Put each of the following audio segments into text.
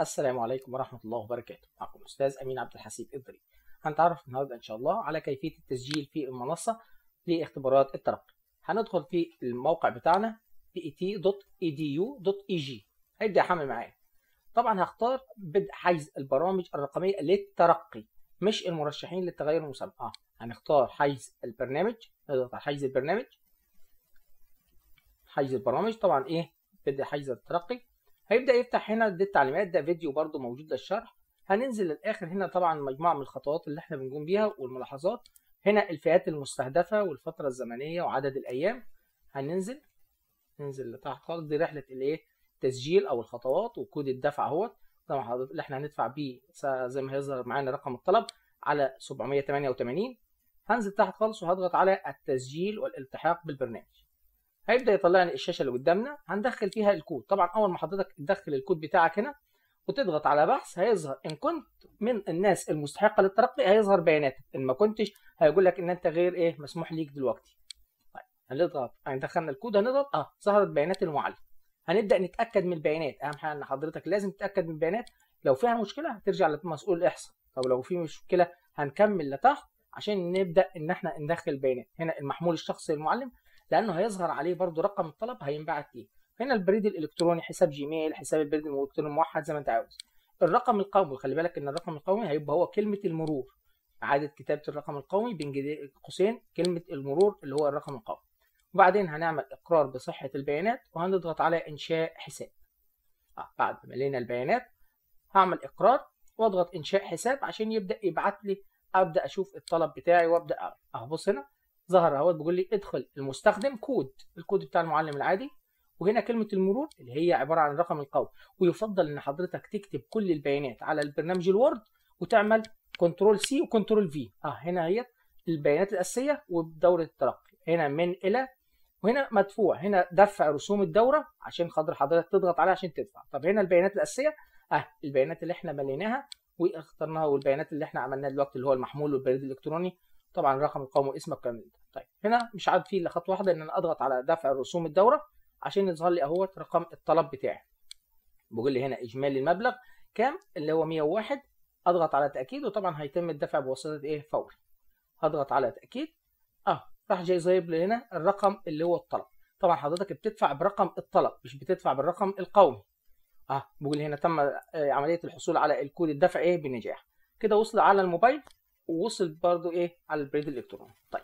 السلام عليكم ورحمة الله وبركاته. معكم الأستاذ أمين عبدالحسيب الضريبي. هنتعرف النهارده إن شاء الله على كيفية التسجيل في المنصة لاختبارات الترقي. هندخل في الموقع بتاعنا pet.edu.eg، هيبدأ يحمل معايا. طبعا هختار بدء حيز البرامج الرقمية للترقي مش المرشحين للتغير المسابقة. هنختار حيز البرنامج، نضغط على حيز البرنامج، حيز البرامج. طبعا بدء حيز الترقي هيبدأ يفتح هنا دي التعليمات، ده فيديو برضو موجود للشرح. هننزل للآخر هنا طبعا مجموعة من الخطوات اللي احنا بنقوم بيها والملاحظات. هنا الفئات المستهدفة والفترة الزمنية وعدد الأيام. هننزل لتحت خالص، دي رحلة التسجيل أو الخطوات وكود الدفع اهوت طبعا اللي احنا هندفع بيه زي ما هيظهر معانا رقم الطلب على 788. هنزل تحت خالص وهضغط على التسجيل والالتحاق بالبرنامج. هيبدأ يطلعني الشاشة اللي قدامنا، هندخل فيها الكود. طبعا أول ما حضرتك تدخل الكود بتاعك هنا وتضغط على بحث هيظهر إن كنت من الناس المستحقة للترقي هيظهر بياناتك، إن ما كنتش هيقول لك إن أنت غير مسموح ليك دلوقتي. طيب هنضغط، دخلنا الكود، هنضغط ظهرت بيانات المعلم. هنبدأ نتأكد من البيانات، أهم حاجة إن حضرتك لازم تتأكد من البيانات. لو فيها مشكلة هترجع لمسؤول الإحصاء، أو لو في مشكلة هنكمل لتحت عشان نبدأ إن إحنا ندخل بيانات. هنا المحمول الشخصي للمعلم لانه هيظهر عليه برضو رقم الطلب هينبعت ليه. هنا البريد الالكتروني، حساب جيميل، حساب البريد الالكتروني الموحد زي ما انت عاوز. الرقم القومي، خلي بالك ان الرقم القومي هيبقى هو كلمه المرور، اعاده كتابه الرقم القومي بين قوسين كلمه المرور اللي هو الرقم القومي. وبعدين هنعمل اقرار بصحه البيانات وهنضغط على انشاء حساب. بعد ما ملينا البيانات هعمل اقرار واضغط انشاء حساب عشان يبدا يبعت لي، ابدا اشوف الطلب بتاعي وابدا ابص. هنا ظهر اهوت بيقول لي ادخل المستخدم كود، الكود بتاع المعلم العادي، وهنا كلمه المرور اللي هي عباره عن الرقم القومي. ويفضل ان حضرتك تكتب كل البيانات على البرنامج الوورد وتعمل كنترول سي وكنترول في. هنا هي البيانات الاساسيه وبدوره الترقي، هنا من الى، وهنا مدفوع، هنا دفع رسوم الدوره عشان خاطر حضرتك تضغط عليها عشان تدفع. طب هنا البيانات الاساسيه، البيانات اللي احنا مليناها واخترناها، والبيانات اللي احنا عملناها دلوقتي اللي هو المحمول والبريد الالكتروني طبعا الرقم القومي واسمك والكلام ده. طيب هنا مش عارف فيه الا خطوه واحده ان انا اضغط على دفع رسوم الدوره عشان يظهر لي اهوت رقم الطلب بتاعي. بيقول لي هنا اجمالي المبلغ كام اللي هو 101. اضغط على تاكيد وطبعا هيتم الدفع بواسطه فوري. هضغط على تاكيد، راح جاي ظاهر لي هنا الرقم اللي هو الطلب. طبعا حضرتك بتدفع برقم الطلب مش بتدفع بالرقم القومي. بيقول لي هنا تم عمليه الحصول على الكود الدفع بنجاح. كده وصل على الموبايل ووصل برضو على البريد الالكتروني. طيب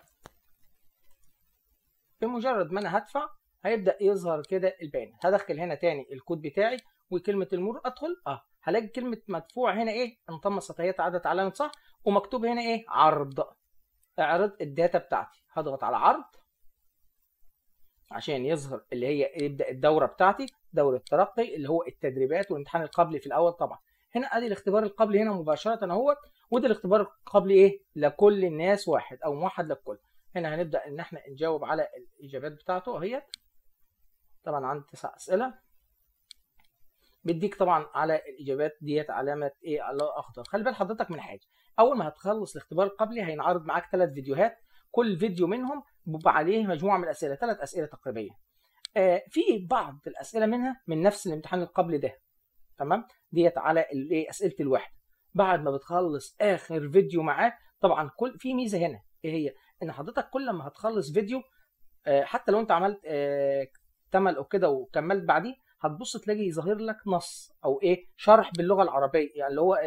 بمجرد ما انا هدفع هيبدا يظهر كده البيانات. هدخل هنا تاني الكود بتاعي وكلمه المرور، ادخل هلاقي كلمه مدفوع هنا انضم سطحيات عدد علامه صح، ومكتوب هنا عرض، اعرض الداتا بتاعتي. هضغط على عرض عشان يظهر اللي هي يبدا الدوره بتاعتي، دوره الترقي اللي هو التدريبات والامتحان القبلي في الاول. طبعا هنا ادي الاختبار القبلي هنا مباشره اهوت، وده الاختبار القبلي لكل الناس واحد او موحد للكل. هنا هنبدا ان احنا نجاوب على الاجابات بتاعته اهي. طبعا عندي 9 اسئله، بيديك طبعا على الاجابات ديت علامه الله اخضر. خلي بال حضرتك من حاجه، اول ما هتخلص الاختبار القبلي هينعرض معاك 3 فيديوهات، كل فيديو منهم بيبقى عليه مجموعه من الاسئله، 3 اسئله تقريبا. في بعض الاسئله منها من نفس الامتحان القبلي ده، تمام، ديت على اسئله الوحده. بعد ما بتخلص اخر فيديو معاك طبعا في ميزه هنا ايه هي، ان حضرتك كل ما هتخلص فيديو حتى لو انت عملت اكتمل او كده وكملت بعديه هتبص تلاقي ظاهر لك نص او شرح باللغه العربيه، يعني اللي هو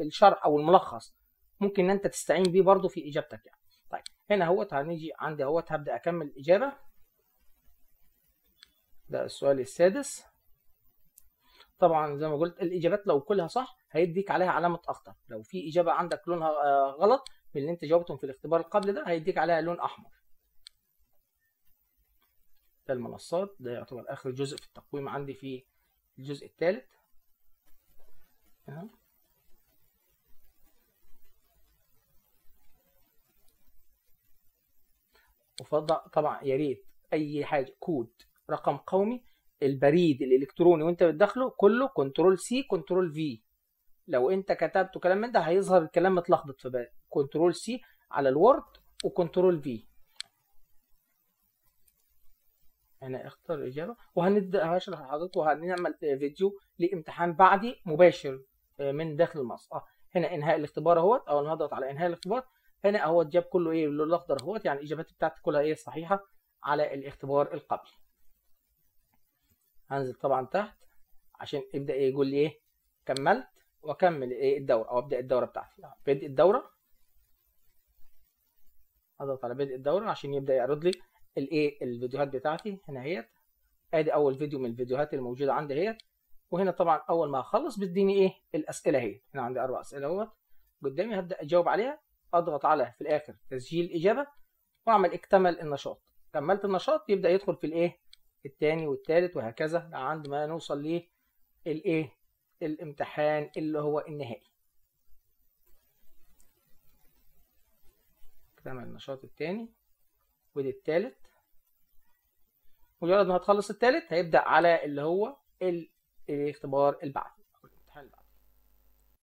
الشرح او الملخص، ممكن ان انت تستعين بيه برضو في اجابتك يعني. طيب هنا اهوت هنيجي عندي اهوت، هبدا اكمل الاجابه. ده السؤال السادس. طبعا زي ما قلت الاجابات لو كلها صح هيديك عليها علامه اخضر، لو في اجابه عندك لونها غلط من اللي انت جاوبتهم في الاختبار القبلي ده هيديك عليها لون احمر. ده المنصات، ده يعتبر اخر جزء في التقويم عندي في الجزء الثالث. وفضل طبعا يا ريت اي حاجه كود رقم قومي، البريد الالكتروني وانت بتدخله كله كنترول سي كنترول في. لو انت كتبت كلام من ده هيظهر الكلام متلخبط في بالك، كنترول سي على الوورد وكنترول في. هنا اختار الاجابه، وهنبدا هشرح لحضرتك وهنعمل فيديو لامتحان بعدي مباشر من داخل المصنع. هنا انهاء الاختبار اهوت، او هنضغط على انهاء الاختبار. هنا اهوت جاب كله ايه باللون الاخضر اهوت، يعني الاجابات بتاعتي كلها ايه صحيحه على الاختبار القبلي. هنزل طبعا تحت عشان ابدا ايه يقول لي ايه كملت، واكمل ايه الدوره او ابدا الدوره بتاعتي. بدء الدوره، هضغط على بدء الدوره عشان يبدا يعرض لي الايه الفيديوهات بتاعتي. هنا اهيت ادي اول فيديو من الفيديوهات الموجوده عندي اهيت. وهنا طبعا اول ما اخلص بتديني ايه الاسئله اهيت. هنا عندي 4 اسئله اهوت قدامي، هبدا اجاوب عليها، اضغط على في الاخر تسجيل اجابه واعمل اكتمل النشاط. كملت النشاط يبدا يدخل في الايه الثاني والثالث وهكذا عند ما نوصل للايه الامتحان اللي هو النهائي. اكتمل النشاط الثاني ودي الثالث. مجرد ما هتخلص الثالث هيبدأ على اللي هو الاختبار البعثي او الامتحان البعثي.